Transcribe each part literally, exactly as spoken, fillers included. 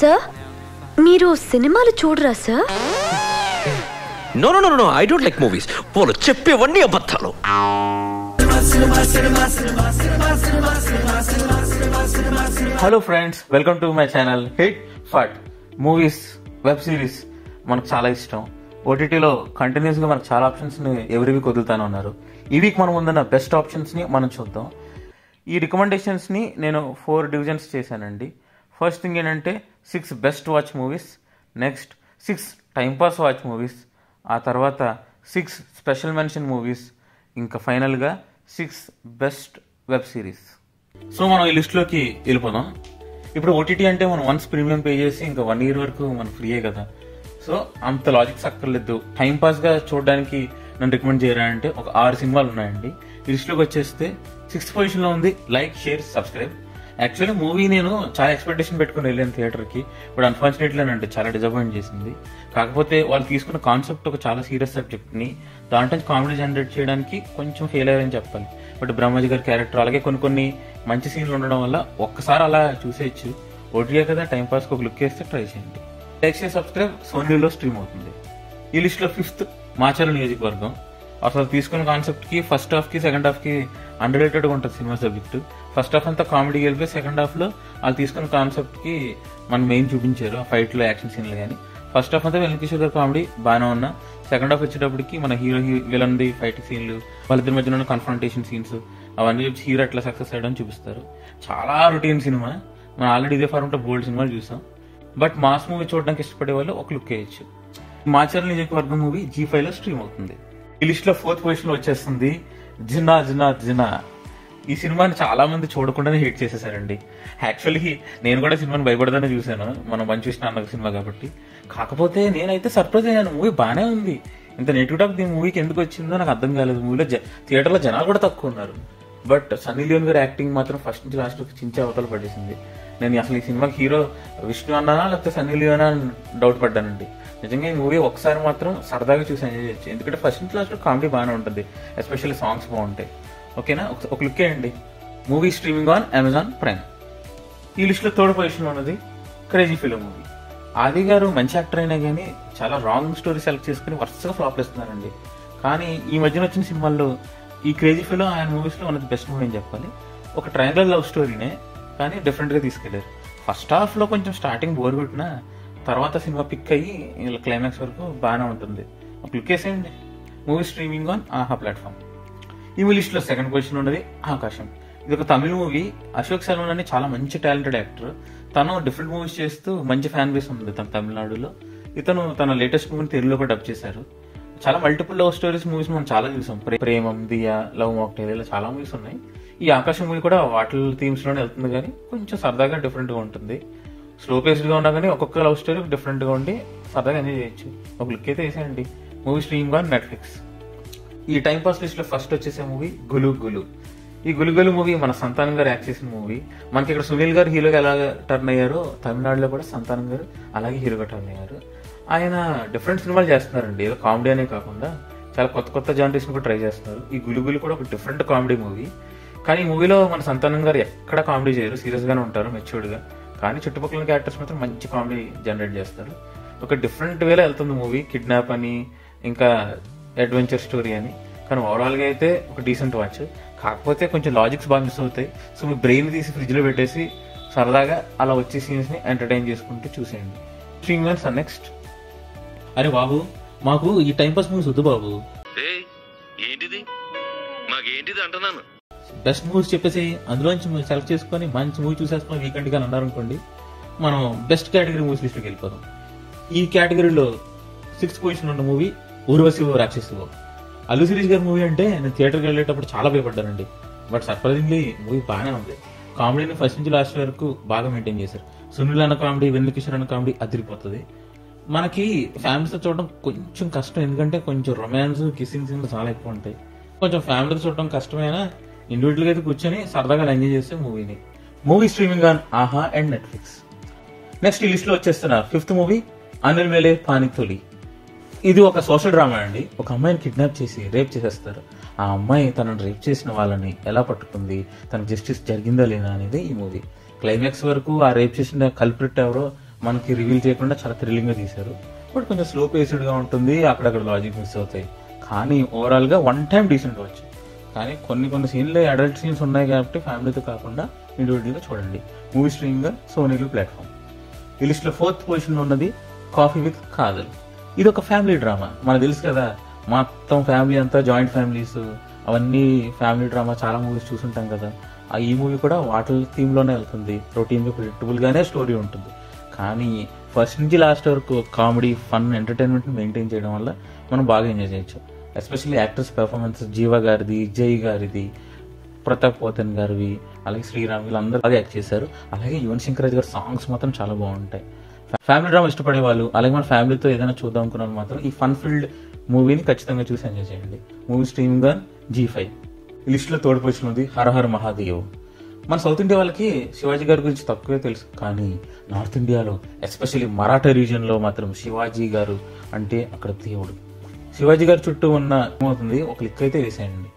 Sir, meeru cinemalu choodra sir? No, no, no, no, I don't like movies. Polo cheppe vanni abathalu. Hello friends, welcome to my channel Hitfut. Movies, web series manaku chaala ishtam. O T T lo continuous ga manaku chaala options ni every week kodultane unnaru. Ee week manu mundana best options ni manu chuddam. Ee recommendations ni nenu four divisions chesanandi. First thing ఏంటంటే six best watch movies, next six time pass watch movies, ఆ తర్వాత six special mention movies, ఇంకా final గా six best web series. So మనం ఈ list లోకి వెళ్ళిపోదాం. ఇప్పుడు O T T అంటే మనం వన్స్ ప్రీమియం పే చేసి ఇంకా వన్ ఇయర్ వరకు మనం ఫ్రీయే కదా. సో అంత లాజిక్స్ అక్కర్లేదు. టైం పాస్ గా చూడడానికి నన్ను రికమెండ్ చేయరా అంటే ఒక ఆరు సినిమాలు ఉన్నాయండి. ఈ లిస్ట్ లోకి వచ్చేస్తే సిక్స్త్ పొజిషన్ లో ఉంది like share subscribe. Actually movie నేను చాలా ఎక్స్పెక్టేషన్ పెట్టుకుని వెళ్ళాను థియేటర్కి, బట్ అన్ఫార్చునేట్లీ అంటే చాలా డిసప్పాయింట్ చేసింది. కాకపోతే వాళ్ళు తీసుకున్న కాన్సెప్ట్ ఒక చాలా సీరియస్ సబ్జెక్ట్ని దాంట్లో కామెడీ జనరేట్ చేయడానికి కొంచెం ఫెయిల్ అయ్యారని చెప్పాలి. బట్ బ్రహ్మాజీ గారి క్యారెక్టర్ అలాగే కొన్ని కొన్ని మంచి సీన్లు ఉండడం వల్ల ఒక్కసారి అలా చూసేయచ్చు. ఓటీటీ కదా, టైంపాస్కి ఒక లుక్ వేస్తే ట్రై చేయండి. లైక్ షేర్ సబ్స్క్రైబ్ సోనీలో స్ట్రీమ్ అవుతుంది. ఈ లిస్ట్లో ఫిఫ్త్ మాచర్ల నియోజకవర్గం. అసలు తీసుకున్న కాన్సెప్ట్కి ఫస్ట్ హాఫ్కి సెకండ్ హాఫ్కి అండర్ రేటెడ్గా ఉంటుంది సినిమా సబ్జెక్ట్. ఫస్ట్ హాఫ్ అంతా కామెడీ వెళ్ళిపోయి సెకండ్ హాఫ్లో వాళ్ళు తీసుకున్న కాన్సెప్ట్కి మనం మెయిన్ చూపించారు. ఆ ఫైట్లో యాక్షన్ సీన్లు కానీ ఫస్ట్ హాఫ్ అంతా వెనక కిషోర్ గారి కామెడీ బాగానే ఉన్నా సెకండ్ హాఫ్ వచ్చేటప్పటికి మన హీరో విలన్ ది ఫైట్ సీన్లు, వాళ్ళిద్దరి మధ్యన ఉన్న కన్ఫ్రంటేషన్ సీన్స్ అవన్నీ చూసి హీరో ఎట్లా సక్సెస్ అయ్యడం చూపిస్తారు. చాలా రొటీన్ సినిమా. మనం ఆల్రెడీ ఇదే ఫార్మట్లో బోల్డ్ సినిమాలు చూసాం. బట్ మాస్ మూవీ చూడడానికి ఇష్టపడే వాళ్ళు ఒక లుక్ వేయచ్చు. Macherla Niyojakavargam movie Zee five లో స్ట్రీమ్ అవుతుంది. ఈ లిస్ట్ లో ఫోర్త్ పొజిషన్ లో వచ్చేస్తుంది జినా జినా జినా. ఈ సినిమాని చాలా మంది చూడకుండానే హిట్ చేసేసారండి. యాక్చువల్లీ నేను కూడా సినిమాని భయపడదానే చూశాను, మనం మంచి విషయం అన్న సినిమా కాబట్టి. కాకపోతే నేనైతే సర్ప్రైజ్ అయ్యాను, మూవీ బాగానే ఉంది. ఇంత నెగిటివ్ టాక్ దీని మూవీకి ఎందుకు వచ్చిందో నాకు అర్థం కాలేదు. మూవీలో థియేటర్లో జనాలు కూడా తక్కువ ఉన్నారు. బట్ సన్నీ లియోన్ గారి యాక్టింగ్ మాత్రం ఫస్ట్ నుంచి లాస్ట్ చించే అవతలు పడేసింది. నేను అసలు ఈ సినిమాకి హీరో విష్ణు అన్నానా లేకపోతే సన్నీ లియోనా అని డౌట్ పడ్డానండి. నిజంగా ఈ మూవీ ఒకసారి మాత్రం సరదాగా చూసి ఎంజాయ్ చేయొచ్చు, ఎందుకంటే ఫస్ట్ నుంచి లాస్ట్ కామెడీ బాగానే ఉంటుంది, ఎస్పెషల్లీ సాంగ్స్ బాగుంటాయి. ఓకేనా, ఒక లుక్ వేయండి. Movie streaming on Amazon Prime. ఈ లిస్ట్లో థర్డ్ పొజిషన్లో ఉన్నది క్రేజీ ఫిలిం మూవీ. ఆది గారు మంచి యాక్టర్ అయినా కానీ చాలా రాంగ్ స్టోరీ సెలెక్ట్ చేసుకుని వరుసగా ఫ్లాప్ ఇస్తున్నారండి. కానీ ఈ మధ్యన వచ్చిన సినిమాల్లో ఈ క్రేజీ ఫిలిం ఆయన మూవీస్లో ఉన్నది బెస్ట్ మూవీ అని చెప్పాలి. ఒక ట్రయాంగిల్ లవ్ స్టోరీనే కానీ డిఫరెంట్గా తీసుకెళ్లారు. ఫస్ట్ హాఫ్లో కొంచెం స్టార్టింగ్ బోర్ కొట్టినా తర్వాత సినిమా పిక్ అయ్యి ఇలా క్లైమాక్స్ వరకు బాగానే ఉంటుంది. ఒక లుక్ వేసేయండి. Movie streaming on Aha platform. ఈ లిస్ట్లో సెకండ్ పొజిషన్ ఉన్నది ఆకాశం. ఇది ఒక తమిళ మూవీ. అశోక్ శర్మన్ అని చాలా మంచి టాలెంటెడ్ యాక్టర్. తను డిఫరెంట్ మూవీస్ చేస్తూ మంచి ఫ్యాన్ బేస్ ఉంది తన తమిళనాడులో. ఇతను తన లేటెస్ట్ మూవీని తెలుగులో కూడా డబ్ చేశారు. చాలా మల్టిపుల్ లవ్ స్టోరీస్ మూవీస్ మనం చాలా చూసాం. ప్రేమం, దియా, లవ్ మాక్టైల్ ఇలా చాలా మూవీస్ ఉన్నాయి. ఈ ఆకాశం మూవీ కూడా వాటి థీమ్స్లోనే వెళ్తుంది కానీ కొంచెం సరదాగా డిఫరెంట్గా ఉంటుంది. స్లో పేస్డ్గా ఉన్నా కానీ ఒక్కొక్క లవ్ స్టోరీ డిఫరెంట్గా ఉండి సరదాగా ఎంజాయ్ చేయొచ్చు. ఒక లుక్ అయితే వేసేయండి. Movie stream on Netflix. ఈ టైం పాస్ లిస్ట్లో ఫస్ట్ వచ్చేసే మూవీ గులు గులు. ఈ గులు గులు మూవీ మన సంతానం గారు యాక్ట్ చేసిన మూవీ. మనకి ఇక్కడ సునీల్ గారు హీరోగా ఎలా టర్న్ అయ్యారో తమిళనాడులో కూడా సంతానం గారు అలాగే హీరోగా టర్న్ అయ్యారు. ఆయన డిఫరెంట్ సినిమాలు చేస్తున్నారండి, ఏదో కామెడీ అనే కాకుండా చాలా కొత్త కొత్త జానర్స్ని కూడా ట్రై చేస్తున్నారు. ఈ గులు గులు కూడా ఒక డిఫరెంట్ కామెడీ మూవీ. కానీ మూవీలో మన సంతానం గారు ఎక్కడ కామెడీ చేయరు, సీరియస్గానే ఉంటారు, మెచ్యూర్డ్గా. కానీ చుట్టుపక్కల క్యారెక్టర్స్ మాత్రం మంచి కామెడీ జనరేట్ చేస్తారు. ఒక డిఫరెంట్ వేలో వెళ్తుంది మూవీ, కిడ్నాప్ అని ఇంకా అడ్వెంచర్ స్టోరీ అని. కానీ ఓవరాల్గా అయితే ఒక డీసెంట్ వాచ్. కాకపోతే కొంచెం లాజిక్స్ బాగా మిస్ అవుతాయి. సో మీ బ్రెయిన్ తీసి ఫ్రిడ్జ్లో పెట్టేసి సరదాగా అలా వచ్చే సీన్స్ని ఎంటర్టైన్ చేసుకుంటూ చూసేయండి. Streams are next. అరే బాబు, మాకు ఈ టైంపాస్ మూవీస్ వద్దు బాబు. ఏంటిది మాకేంటిది అంటున్నాను. బెస్ట్ మూవీస్ చెప్పేసి అందులోంచి సెలెక్ట్ చేసుకొని మంచి మూవీ చూసేసుకొని వీకెండ్ గా అన్నారనుకోండి, మనం బెస్ట్ కేటగిరీ మూవీస్ లిస్ట్కి వెళ్ళిపోతాం. ఈ కేటగిరీలో సిక్స్త్ పొజిషన్ ఉన్న మూవీ ఊర్వశి ఓ రాక్షసి ఓ. అల్లు శిరీష్ గారి మూవీ అంటే నేను థియేటర్కి వెళ్ళేటప్పుడు చాలా భయపడ్డానండి. బట్ సర్ప్రైజింగ్లీ మూవీ బాగానే ఉంది. కామెడీని ఫస్ట్ నుంచి లాస్ట్ వరకు బాగా మెయింటైన్ చేశారు. సునీల్ అన్న కామెడీ, వెన్నెల కిషోర్ అన్న కామెడీ అదిరిపోతుంది. మనకి ఫ్యామిలీతో చూడడం కొంచెం కష్టం, ఎందుకంటే కొంచెం రొమాన్స్, కిస్సింగ్ సీన్లు చాలా ఎక్కువ ఉంటాయి. కొంచెం ఫ్యామిలీతో చూడడం కష్టమైనా ఇండివిజువల్గా అయితే కూర్చొని సరదాగా ఎంజాయ్ చేసే మూవీని. Movie streaming on Aha and Netflix. Next ఈ లిస్ట్లో వచ్చేస్తున్నారు ఫిఫ్త్ మూవీ అనిల్ మేలే పానీతోలి. ఇది ఒక సోషల్ డ్రామా అండి. ఒక అమ్మాయిని కిడ్నాప్ చేసి రేప్ చేసేస్తారు. ఆ అమ్మాయి తనను రేప్ చేసిన వాళ్ళని ఎలా పట్టుకుంది, తన జస్టిస్ జరిగిందా లేదా అనేది ఈ మూవీ. క్లైమాక్స్ వరకు ఆ రేప్ చేసిన కల్ప్రిట్ ఎవరో మనకి రివీల్ చేయకుండా చాలా థ్రిల్లింగ్ గా తీశారు. బట్ కొంచెం స్లో పేస్డ్ గా ఉంటుంది, అక్కడక్కడ లాజిక్ మిస్ అవుతాయి. కానీ ఓవరాల్ గా వన్ టైం డీసెంట్ వచ్చు. కానీ కొన్ని కొన్ని సీన్లు అడల్ట్ సీన్స్ ఉన్నాయి కాబట్టి ఫ్యామిలీతో కాకుండా ఇండివిజువల్గా చూడండి. మూవీ స్ట్రీమింగ్ సోనీలు ప్లాట్ఫామ్. ఈ లిస్ట్లో ఫోర్త్ పొజిషన్లో ఉన్నది కాఫీ విత్ కాజల్. ఇది ఒక ఫ్యామిలీ డ్రామా, మనకు తెలుసు కదా. మొత్తం ఫ్యామిలీ అంతా జాయింట్ ఫ్యామిలీస్, అవన్నీ ఫ్యామిలీ డ్రామా చాలా మూవీస్ చూసుంటాం కదా. ఈ మూవీ కూడా వాటర్ థీమ్లోనే వెళ్తుంది, రొటీన్గా ప్రిడిక్టబుల్గానే స్టోరీ ఉంటుంది. కానీ ఫస్ట్ నుంచి లాస్ట్ వరకు కామెడీ, ఫన్, ఎంటర్టైన్మెంట్ని మెయింటైన్ చేయడం వల్ల మనం బాగా ఎంజాయ్ చేయొచ్చు. ఎస్పెషల్లీ యాక్టర్స్ పెర్ఫార్మెన్స్, జీవా గారిది, జై గారిది, ప్రతాప్ పోతన్ గారివి, అలాగే శ్రీరామ్, వీళ్ళందరూ బాగా యాక్ట్ చేశారు. అలాగే యువన్ శంకర్ రాజు గారి సాంగ్స్ మాత్రం చాలా బాగుంటాయి. ఫ్యామిలీ డ్రామా ఇష్టపడే వాళ్ళు, అలాగే మన ఫ్యామిలీతో ఏదైనా చూద్దాం అనుకున్న వాళ్ళు మాత్రం ఈ ఫన్ ఫీల్డ్ మూవీని ఖచ్చితంగా చూసి ఎంజాయ్ చేయండి. మూవీ స్ట్రీమింగ్ గా జీ ఫైవ్. ఈ లిస్టులో తోడు పొజిషన్ ఉంది హరహర్ మహాదేవ్. మన సౌత్ ఇండియా వాళ్ళకి శివాజీ గారి గురించి తక్కువే తెలుసు, కానీ నార్త్ ఇండియాలో ఎస్పెషల్లీ మరాఠా రీజియన్లో మాత్రం శివాజీ గారు అంటే అక్కడ దేవుడు. శివాజీ గారి చుట్టూ ఉన్న ఏమవుతుంది, ఒక లిక్ అయితే వేసేయండి.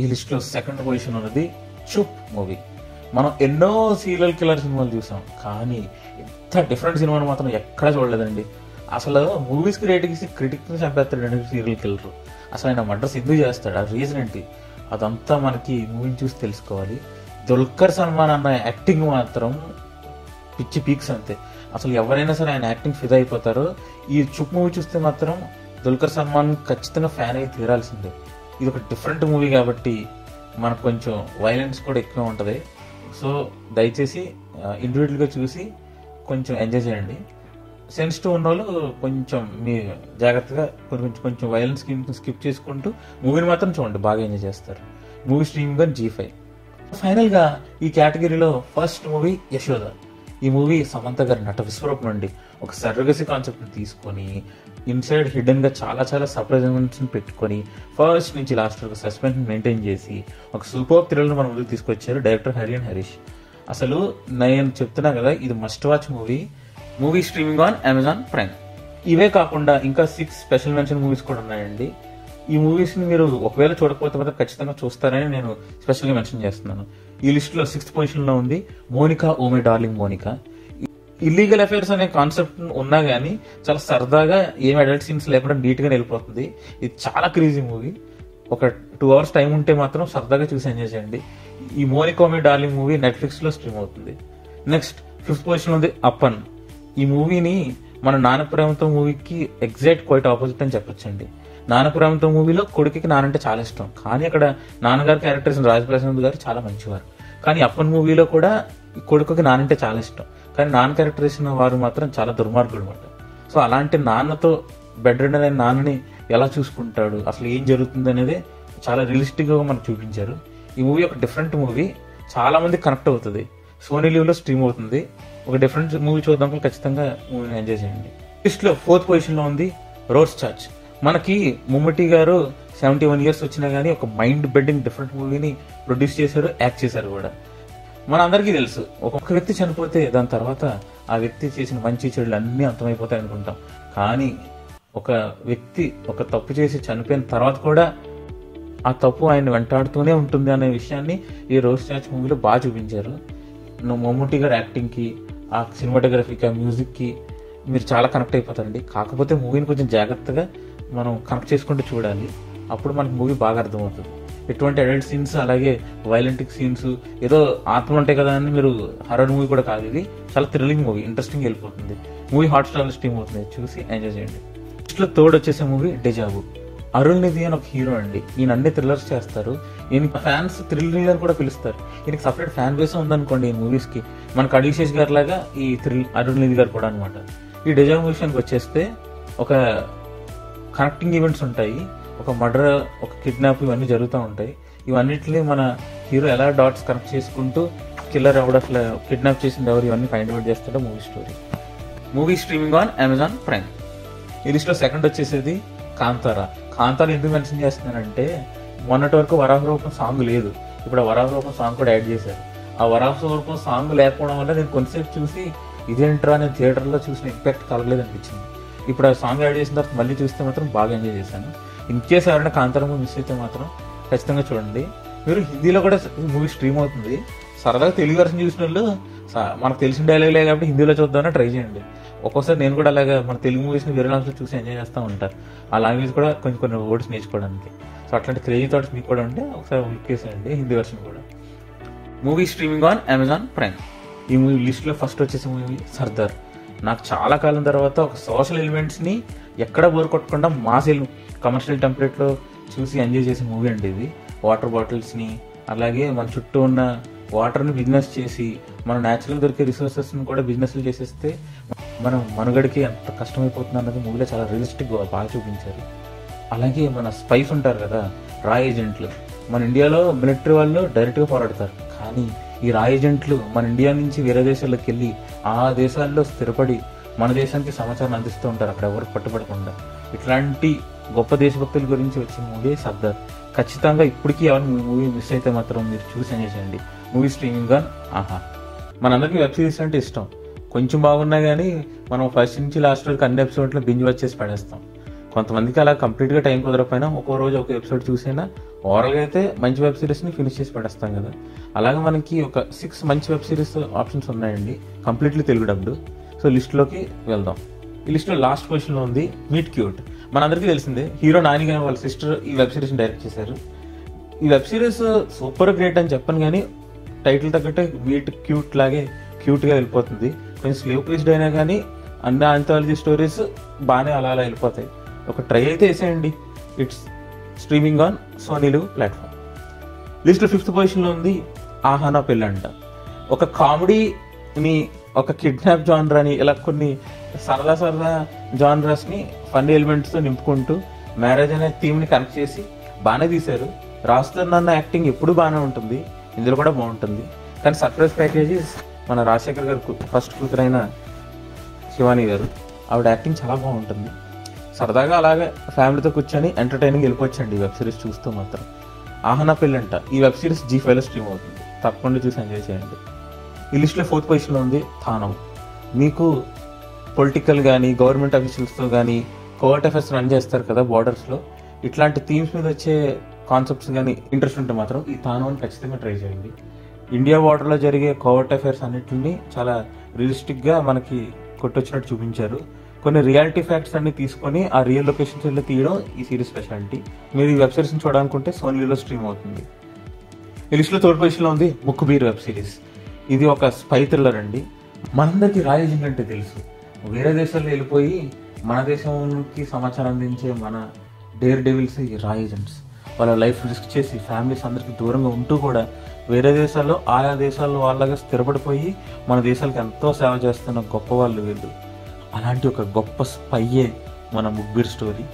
ఈ లిస్టులో సెకండ్ పొజిషన్ ఉన్నది చుప్ మూవీ. మనం ఎన్నో సీరియల్ కిల్లర్ సినిమాలు చూసాం, కానీ ఇంత డిఫరెంట్ సినిమాను మాత్రం ఎక్కడా చూడలేదండి. అసలు మూవీస్కి రేటింగ్స్ క్రిటిక్ని చంపేస్తాడు సీరియల్ కిల్లర్. అసలు ఆయన మర్డర్స్ ఎందుకు చేస్తాడు, ఆ రీజన్ ఏంటి, అదంతా మనకి మూవీని చూసి తెలుసుకోవాలి. దుల్కర్ సల్మాన్ అన్న యాక్టింగ్ మాత్రం పిచ్చి పీక్స్ అంతే. అసలు ఎవరైనా సరే ఆయన యాక్టింగ్ ఫిదా అయిపోతారు. ఈ చుప్ మూవీ చూస్తే మాత్రం దుల్కర్ సల్మాన్ ఖచ్చితంగా ఫ్యాన్ అయ్యి తీరాల్సిందే. ఇది ఒక డిఫరెంట్ మూవీ కాబట్టి మనకు కొంచెం వైలెన్స్ కూడా ఎక్కువ ఉంటుంది. సో దయచేసి ఇండివిజువల్గా చూసి కొంచెం ఎంజాయ్ చేయండి. సెన్సిటివ్ ఉన్న వాళ్ళు కొంచెం మీ జాగ్రత్తగా కొంచెం కొంచెం వైలెన్స్ స్కిప్ చేసుకుంటూ మూవీని మాత్రం చూడండి, బాగా ఎంజాయ్ చేస్తారు. మూవీ స్ట్రీమింగ్ గా జీ ఫైవ్. ఫైనల్గా ఈ కేటగిరీలో ఫస్ట్ మూవీ యశోద. ఈ మూవీ సమంత గారి నట విశ్వరూపం నుండి ఒక సర్రగసి కాన్సెప్ట్ని తీసుకొని ఇన్సైడ్ హిడెన్గా చాలా చాలా సర్ప్రైజెమెంట్స్ని పెట్టుకొని ఫస్ట్ నుంచి లాస్ట్ వరకు సస్పెన్స్ మెయింటైన్ చేసి ఒక సూపర్ థ్రిల్ని మన ముందుకు తీసుకొచ్చారు డైరెక్టర్ హరి అండ్ హరీష్. అసలు నేను చెప్తున్నా కదా, ఇది must watch movie. Movie streaming on Amazon Prime. ఇవే కాకుండా ఇంకా సిక్స్ స్పెషల్ మెన్షన్ మూవీస్ కూడా ఉన్నాయండి. ఈ మూవీస్ని మీరు ఒకవేళ చూడకపోతే మాత్రం ఖచ్చితంగా చూస్తారని నేను స్పెషల్గా మెన్షన్ చేస్తున్నాను. ఈ లిస్టులో సిక్స్త్ పొజిషన్లో ఉంది Monica, oh my darling Monica. Illegal affairs అనే కాన్సెప్ట్ ఉన్నా కానీ చాలా సరదాగా, ఏమి అడల్ట్ సీన్స్ లేకుండా నీట్గా వెళ్ళిపోతుంది. ఇది చాలా క్రేజీ మూవీ. ఒక టూ అవర్స్ టైం ఉంటే మాత్రం సరదాగా చూసి ఎంజాయ్ చేయండి. ఈ Monica, oh my darling movie నెట్ఫ్లిక్స్లో స్ట్రీమ్ అవుతుంది. నెక్స్ట్ ఫిఫ్త్ పొజిషన్లో ఉంది అప్పన్. ఈ మూవీని మన నానప్రేమతో మూవీకి ఎగ్జాక్ట్ క్వైట్ ఆపోజిట్ అని చెప్పొచ్చండి. నానపురామతో మూవీలో కొడుకుకి నానంటే చాలా ఇష్టం, కానీ అక్కడ నాన్నగారి క్యారెక్టర్స్ రాజప్రసాద్ గారు చాలా మంచివారు. కానీ అప్పన్ మూవీలో కూడా కొడుకుకి నానంటే చాలా ఇష్టం, కానీ నాన్న క్యారెక్టర్ చేసిన వారు మాత్రం చాలా దుర్మార్గుడు అనమాట. సో అలాంటి నాన్నతో బెడ్ రెడ్ అనే నాన్నని ఎలా చూసుకుంటాడు, అసలు ఏం జరుగుతుంది అనేది చాలా రియలిస్టిక్గా మనకు చూపించారు. ఈ మూవీ ఒక డిఫరెంట్ మూవీ, చాలా మంది కనెక్ట్ అవుతుంది. సోనీ లివ్లో స్ట్రీమ్ అవుతుంది. ఒక డిఫరెంట్ మూవీ చూద్దాం, ఖచ్చితంగా మూవీని ఎంజాయ్ చేయండి. లిస్ట్లో ఫోర్త్ పొజిషన్లో ఉంది రోజ్ చాచ్. మనకి మమ్ముట్టి గారు సెవెంటీ వన్ ఇయర్స్ వచ్చినా కానీ ఒక మైండ్ బెండింగ్ డిఫరెంట్ మూవీని ప్రొడ్యూస్ చేశారు, యాక్ట్ చేశారు కూడా. మన అందరికీ తెలుసు, ఒక్కొక్క వ్యక్తి చనిపోతే దాని తర్వాత ఆ వ్యక్తి చేసిన మంచి చెడులు అన్నీ అంతమైపోతాయి అనుకుంటాం. కానీ ఒక వ్యక్తి ఒక తప్పు చేసి చనిపోయిన తర్వాత కూడా ఆ తప్పు ఆయన వెంటాడుతూనే ఉంటుంది అనే విషయాన్ని ఈ రోజ్ చాచ్ మూవీలో బాగా చూపించారు. మమ్ముట్టి గారు యాక్టింగ్కి, ఆ సినిమాటోగ్రఫీకి, ఆ మ్యూజిక్కి మీరు చాలా కనెక్ట్ అయిపోతారండి. కాకపోతే మూవీని కొంచెం జాగ్రత్తగా మనం కనెక్ట్ చేసుకుంటూ చూడాలి, అప్పుడు మనకు మూవీ బాగా అర్థమవుతుంది. ఎటువంటి అడల్ట్ సీన్స్, అలాగే వైలెంట్ సీన్స్, ఏదో ఆత్మలు ఉంటాయి కదా అని మీరు హర్రర్ మూవీ కూడా కాదు. ఇది చాలా థ్రిల్లింగ్ మూవీ, ఇంట్రెస్టింగ్ వెళ్ళిపోతుంది. మూవీ హాట్ స్టార్లో స్ట్రీమ్ అవుతుంది, చూసి ఎంజాయ్ చేయండి. ఇట్లా థర్డ్ వచ్చేసే మూవీ డెజాబు. అరుణ్ నిధి అని ఒక హీరో అండి. ఈయన అన్ని థ్రిల్లర్స్ చేస్తారు. ఈయన ఫ్యాన్స్ థ్రిల్లింగ్ అని కూడా పిలుస్తారు. ఈయనకి సపరేట్ ఫ్యాన్ బేస్ ఉందనుకోండి ఈ మూవీస్కి. మనకు అడిశేష్ గారు లాగా ఈ థ్రిల్ అరుణ్ నిధి గారు కూడా అనమాట. ఈ డెజాబు విషయానికి వచ్చేస్తే ఒక కనెక్టింగ్ ఈవెంట్స్ ఉంటాయి, ఒక మర్డర్, ఒక కిడ్నాప్, ఇవన్నీ జరుగుతూ ఉంటాయి. ఇవన్నిటిని మన హీరో ఎలా డాట్స్ కనెక్ట్ చేసుకుంటూ కిల్లర్ ఎవడ, అసలు కిడ్నాప్ చేసింది ఎవరు, ఇవన్నీ ఫైండ్ అవుట్ చేస్తాడు movie story. Movie streaming on Amazon Prime. ఈ లిస్ట్లో సెకండ్ వచ్చేసేది కాంతారా. కాంతారా ఎందుకు మెన్షన్ చేస్తున్నానంటే మొన్నటి వరకు వరాహరూపం సాంగ్ లేదు, ఇప్పుడు ఆ వరాహరూపం సాంగ్ కూడా యాడ్ చేశారు. ఆ వరాహరూపం సాంగ్ లేకపోవడం వల్ల నేను కొంతసేపు చూసి ఇదేంట్రా నేను థియేటర్లో చూసిన ఇంపాక్ట్ కలగలేదు అనిపించింది. ఇప్పుడు ఆ సాంగ్ యాడ్ చేసిన తర్వాత మళ్ళీ చూస్తే మాత్రం బాగా ఎంజాయ్ చేశాను. ఇన్ కేస్ ఎవరైనా కాంతారా మూవీ మిస్ అయితే మాత్రం ఖచ్చితంగా చూడండి. మీరు హిందీలో కూడా మూవీ స్ట్రీమ్ అవుతుంది, సరదాగా తెలుగు వర్షన్ చూసిన వాళ్ళు మనకు తెలిసిన డైలాగ్లే కాబట్టి హిందీలో చూద్దామని ట్రై చేయండి. ఒక్కోసారి నేను కూడా అలాగే మన తెలుగు మూవీస్ని వేరే లాంగ్వేజ్లో చూసి ఎంజాయ్ చేస్తూ ఉంటాను, ఆ లాంగ్వేజ్ కూడా కొన్ని కొన్ని వర్డ్స్ నేర్చుకోవడానికి. సో అట్లాంటి క్రేజీ థాట్స్ మీకు కూడా ఉంటే ఒకసారి లుక్ చేసేయండి హిందీ వర్షన్ కూడా. Movie streaming on Amazon Prime. ఈ మూవీ లిస్ట్లో ఫస్ట్ వచ్చేసి మూవీ సర్దార్. నాకు చాలా కాలం తర్వాత ఒక సోషల్ ఎలిమెంట్స్ని ఎక్కడ బోర్ కొట్టకుండా మాసిల్ కమర్షియల్ టెంప్లెట్లో చూసి ఎంజాయ్ చేసే మూవీ అండి ఇది. వాటర్ బాటిల్స్ని అలాగే మన చుట్టూ ఉన్న వాటర్ని బిజినెస్ చేసి మన న్యాచురల్ దొరికే రిసోర్సెస్ని కూడా బిజినెస్లు చేసేస్తే మనం మనుగడికి ఎంత కష్టమైపోతుంది అన్నది మూవీలో చాలా రియలిస్టిక్గా బాగా చూపించారు. అలాగే మన స్పైస్ ఉంటారు కదా, రా ఏజెంట్లు. మన ఇండియాలో మిలిటరీ వాళ్ళు డైరెక్ట్గా పోరాడతారు, కానీ ఈ రా ఏజెంట్లు మన ఇండియా నుంచి వేరే దేశాలకు వెళ్ళి ఆ దేశాల్లో స్థిరపడి మన దేశానికి సమాచారాన్ని అందిస్తూ ఉంటారు అక్కడ ఎవరు పట్టుబడకుండా. ఇట్లాంటి గొప్ప దేశభక్తుల గురించి వచ్చిన మూవీ సర్దార్. ఖచ్చితంగా ఇప్పటికీ ఎవరు మూవీ మిస్ అయితే మాత్రం మీరు చూసి ఎంజాయ్ చేయండి. మూవీ స్ట్రీమింగ్ ఆన్ ఆహా. మనందరికీ వెబ్ సిరీస్ అంటే ఇష్టం, కొంచెం బాగున్నా కానీ మనం ఫస్ట్ నుంచి లాస్ట్ వరకు అన్ని ఎపిసోడ్లో బింజ్ వచ్చేసి పడేస్తాం. కొంతమందికి అలా కంప్లీట్గా టైం కుదరకపోయినా ఒక్కో రోజు ఒక ఎపిసోడ్ చూసైనా ఓవరాల్గా అయితే మంచి వెబ్ సిరీస్ని ఫినిష్ చేసి పడేస్తాం కదా. అలాగే మనకి ఒక సిక్స్ మంచి వెబ్ సిరీస్ ఆప్షన్స్ ఉన్నాయండి కంప్లీట్లీ తెలుగు డబ్డ్. సో లిస్ట్లోకి వెళ్దాం. ఈ లిస్ట్లో లాస్ట్ పొజిషన్లో ఉంది మీట్ క్యూట్. మనందరికీ తెలిసిందే, హీరో నాని గారు వాళ్ళ సిస్టర్ ఈ వెబ్ సిరీస్ని డైరెక్ట్ చేశారు. ఈ వెబ్ సిరీస్ సూపర్ గ్రేట్ అని చెప్పను, కానీ టైటిల్ తగ్గట్టే మీట్ క్యూట్ లాగే క్యూట్గా వెళ్ళిపోతుంది. కొంచెం స్లో పేస్డ్ అయినా కానీ అన్ని ఆంథాలజీ స్టోరీస్ బాగానే అలా అలా వెళ్ళిపోతాయి. ఒక ట్రై అయితే వేసేయండి. It's streaming on SonyLIV platform. లిస్ట్లో ఫిఫ్త్ పొజిషన్లో ఉంది ఆహానా పెళ్ళంట. ఒక కామెడీని, ఒక కిడ్నాప్ జాన్రాని, ఇలా కొన్ని సరదా సరదా జాన్రాస్ని ఫన్ ఎలిమెంట్స్తో నింపుకుంటూ మ్యారేజ్ అనే థీమ్ని కనెక్ట్ చేసి బాగానే తీశారు. రాజస్థాన్ అన్న యాక్టింగ్ ఎప్పుడు బాగానే ఉంటుంది, ఇందులో కూడా బాగుంటుంది. కానీ సర్ప్రైజ్ ప్యాకేజీస్ మన రాజశేఖర్ గారు ఫస్ట్ కూతురైన శివాని గారు, ఆవిడ యాక్టింగ్ చాలా బాగుంటుంది. సరదాగా అలాగే ఫ్యామిలీతో కూర్చొని ఎంటర్టైనింగ్ వెళ్ళిపోవచ్చండి ఈ వెబ్ సిరీస్ చూస్తూ మాత్రం. ఆహానా పెళ్ళంట ఈ వెబ్ సిరీస్ జీ ఫైవ్లో స్ట్రీమ్ అవుతుంది, తప్పకుండా చూసి ఎంజాయ్ చేయండి. ఈ లిస్ట్లో ఫోర్త్ పొజిషన్లో ఉంది థానవ్. మీకు పొలిటికల్ కానీ గవర్నమెంట్ అఫీషియల్స్తో కానీ కోర్ట్ అఫేర్స్ రన్ చేస్తారు కదా బార్డర్స్లో, ఇట్లాంటి థీమ్స్ మీద వచ్చే కాన్సెప్ట్స్ కానీ ఇంట్రెస్ట్ ఉంటే మాత్రం ఈ థానవ్ని ఖచ్చితంగా ట్రై చేయండి. ఇండియా బార్డర్లో జరిగే కోవర్ట్ అఫేర్స్ అన్నింటినీ చాలా రియలిస్టిక్గా మనకి కొట్టొచ్చినట్టు చూపించారు. కొన్ని రియాలిటీ ఫ్యాక్ట్స్ అన్ని తీసుకొని ఆ రియల్ లొకేషన్స్ వెళ్ళి తీయడం ఈ సిరీస్ స్పెషాలిటీ. మీరు ఈ వెబ్ సిరీస్ని చూడాలనుకుంటే సోనీలో స్ట్రీమ్ అవుతుంది. ఈ లిస్ట్లో థర్డ్ పొజిషన్లో ఉంది ముక్కుబీర్ వెబ్ సిరీస్. ఇది ఒక స్పై థ్రిల్లర్ అండి. మనందరికీ రా ఏజెంట్ అంటే తెలుసు, వేరే దేశాల్లో వెళ్ళిపోయి మన దేశంకి సమాచారం అందించే మన డేర్ డెవిల్స్ ఈ రా ఏజెంట్స్. వాళ్ళ లైఫ్ రిస్క్ చేసి ఫ్యామిలీస్ అందరికీ దూరంగా ఉంటూ కూడా వేరే దేశాల్లో ఆయా దేశాల్లో వాళ్ళగా స్థిరపడిపోయి మన దేశాలకు ఎంతో సేవ చేస్తున్న గొప్ప వాళ్ళు వీళ్ళు. అలాంటి ఒక గొప్ప స్పయ్యే మన ముగ్గురు స్టోరీ.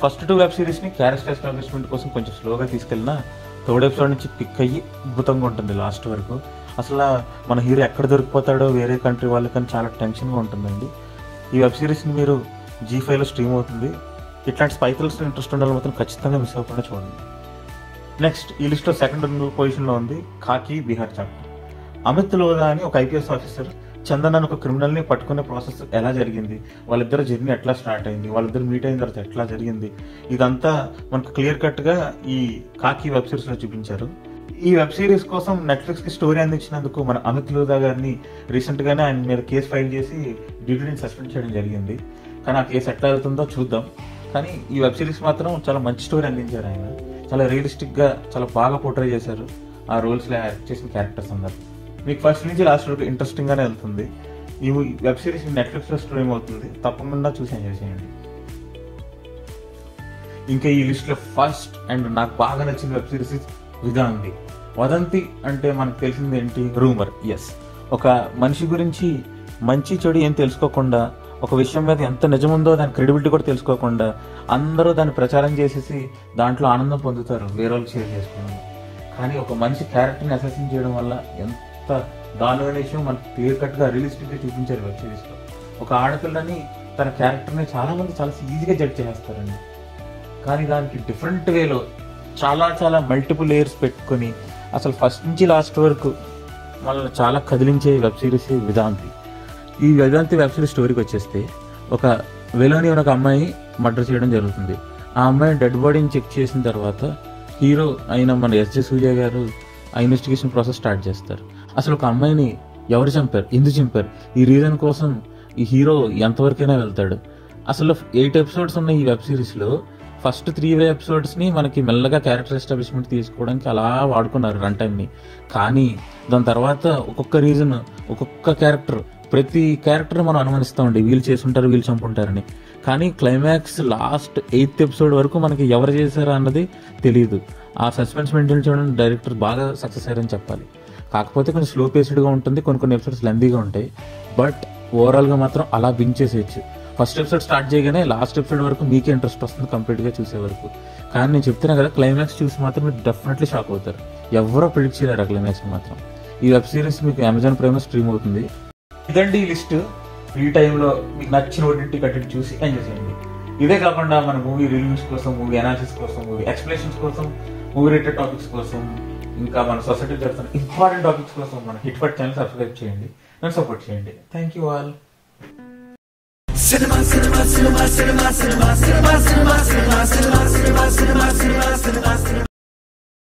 ఫస్ట్ టూ వెబ్ సిరీస్ని క్యారెక్టర్ ఎస్టాబ్లిష్మెంట్ కోసం కొంచెం స్లోగా తీసుకెళ్ళినా థర్డ్ ఎపిసోడ్ నుంచి పిక్ అయ్యి అద్భుతంగా ఉంటుంది లాస్ట్ వరకు. అసలు మన హీరో ఎక్కడ దొరికిపోతాడో వేరే కంట్రీ వాళ్ళకని చాలా టెన్షన్గా ఉంటుందండి. ఈ వెబ్ సిరీస్ని మీరు జీ ఫైవ్లో స్ట్రీమ్ అవుతుంది. ఇట్లాంటి స్పైకల్స్ ఇంట్రెస్ట్ ఉండాలి మాత్రం ఖచ్చితంగా మిస్ అవ్వకుండా చూడండి. నెక్స్ట్ ఈ లిస్ట్లో సెకండ్ పొజిషన్లో ఉంది ఖాకీ బీహార్ చాప్టర్. అమిత్ లోదా అని ఒక ఐపీఎస్ ఆఫీసర్ చందన్ అని ఒక క్రిమినల్ని పట్టుకునే ప్రాసెస్ ఎలా జరిగింది, వాళ్ళిద్దరు జర్నీ ఎట్లా స్టార్ట్ అయింది, వాళ్ళిద్దరు మీట్ అయిన తర్వాత ఎట్లా జరిగింది, ఇదంతా మనకు క్లియర్ కట్గా ఈ ఖాకీ వెబ్ సిరీస్లో చూపించారు. ఈ వెబ్ సిరీస్ కోసం నెట్ఫ్లిక్స్కి స్టోరీ అందించినందుకు మన అమిత్ లోదా గారిని రీసెంట్గానే ఆయన మీద కేసు ఫైల్ చేసి డ్యూటీని సస్పెండ్ చేయడం జరిగింది. కానీ ఆ కేసు ఎట్లా అవుతుందో చూద్దాం. కానీ ఈ వెబ్ సిరీస్ మాత్రం చాలా మంచి స్టోరీ అందించారు. ఆయన చాలా రియలిస్టిక్గా చాలా బాగా పోర్ట్రే చేశారు ఆ రోల్స్లో యాక్ట్ చేసిన క్యారెక్టర్స్ అందరు. మీకు ఫస్ట్ నుంచి లాస్ట్ వరకు ఇంట్రెస్టింగ్గానే వెళ్తుంది. ఈ వెబ్ సిరీస్ నెట్ఫ్లిక్స్లో స్ట్రీమ్ అవుతుంది, తప్పకుండా చూసి ఎంజాయ్ చేయండి. ఇంకా ఈ లిస్ట్లో ఫస్ట్ అండ్ నాకు బాగా నచ్చిన వెబ్ సిరీస్ వదంతి. వదంతి అంటే మనకు తెలిసింది ఏంటి, రూమర్. ఎస్, ఒక మనిషి గురించి మంచి చెడు ఏం తెలుసుకోకుండా, ఒక విషయం మీద ఎంత నిజముందో దాని క్రెడిబిలిటీ కూడా తెలుసుకోకుండా అందరూ దాన్ని ప్రచారం చేసేసి దాంట్లో ఆనందం పొందుతారు వేరే వాళ్ళు షేర్ చేసుకున్నారు. కానీ ఒక మనిషి క్యారెక్టర్ని అసెసిన్ చేయడం వల్ల ఎంత దారుణమైన విషయం మనకు క్లియర్ కట్గా రియలిస్టిక్గా చూపించారు వెబ్ సిరీస్లో. ఒక ఆడపిల్లని తన క్యారెక్టర్ని చాలామంది చాలా ఈజీగా జడ్జ్ చేస్తారండి, కానీ దానికి డిఫరెంట్ వేలో చాలా చాలా మల్టిపుల్ లేయర్స్ పెట్టుకొని అసలు ఫస్ట్ నుంచి లాస్ట్ వరకు మనల్ని చాలా కదిలించే వెబ్ సిరీస్ వదంతి. ఈ వదంతి వెబ్ సిరీస్ స్టోరీకి వచ్చేస్తే, ఒక వెలోని ఒక అమ్మాయి మర్డర్ చేయడం జరుగుతుంది. ఆ అమ్మాయి డెడ్ బాడీని చెక్ చేసిన తర్వాత హీరో అయిన మన ఎస్జే సూర్య గారు ఆ ఇన్వెస్టిగేషన్ ప్రాసెస్ స్టార్ట్ చేస్తారు. అసలు ఒక అమ్మాయిని ఎవరు చంపారు, ఎందుకు చంపారు, ఈ రీజన్ కోసం ఈ హీరో ఎంతవరకైనా వెళ్తాడు. అసలు ఎయిట్ ఎపిసోడ్స్ ఉన్న ఈ వెబ్ సిరీస్లో ఫస్ట్ త్రీ ఎపిసోడ్స్ని మనకి మెల్లగా క్యారెక్టర్ ఎస్టాబ్లిష్మెంట్ తీసుకోవడానికి అలా వాడుకున్నారు రన్ టైమ్ని. కానీ దాని తర్వాత ఒక్కొక్క రీజన్, ఒక్కొక్క క్యారెక్టర్, ప్రతి క్యారెక్టర్ మనం అనుమానిస్తామండి వీళ్ళు చేసుంటారు, వీళ్ళు చంపుంటారని. కానీ క్లైమాక్స్ లాస్ట్ ఎయిత్ ఎపిసోడ్ వరకు మనకి ఎవరు చేశారా అన్నది తెలియదు. ఆ సస్పెన్స్ మెయింటైన్ చేయడం డైరెక్టర్ బాగా సక్సెస్ అయ్యారని చెప్పాలి. కాకపోతే కొంచెం స్లో పేస్డ్గా ఉంటుంది, కొన్ని కొన్ని ఎపిసోడ్స్ లెందీగా ఉంటాయి, బట్ ఓవరాల్గా మాత్రం అలా విన్ చేసేయచ్చు. ఫస్ట్ ఎపిసోడ్ స్టార్ట్ చేయగానే లాస్ట్ ఎపిసోడ్ వరకు మీకే ఇంట్రెస్ట్ వస్తుంది కంప్లీట్గా చూసే వరకు. కానీ నేను చెప్తున్నా కదా, క్లైమాక్స్ చూసి మాత్రం మీరు డెఫినెట్లీ షాక్ అవుతారు. ఎవరో ప్రిడిక్ట్ చేయలేరు ఆ క్లైమాక్స్ మాత్రం. ఈ వెబ్ సిరీస్ మీకు అమెజాన్ ప్రైమ్లో స్ట్రీమ్ అవుతుంది. ఇదండి ఈ లిస్ట్. ఫ్రీ టైంలో మీకు నచ్చిన ఓటీటీ కంటెంట్ చూసి ఎంజాయ్ చేయండి. ఇదే కాకుండా మన మూవీ రివ్యూస్ కోసం, మూవీ అనాలిసిస్ కోసం, మూవీ ఎక్స్ప్లెనేషన్స్ కోసం, మూవీ రిలేటెడ్ టాపిక్స్ కోసం, ఇంకా మన సొసైటీ జరుగుతున్న ఇంపార్టెంట్ టాపిక్స్ కోసం మన హిట్ఫట్ ఛానల్ సబ్స్క్రైబ్ చేయండి, నన్ను సపోర్ట్ చేయండి. Thank you all.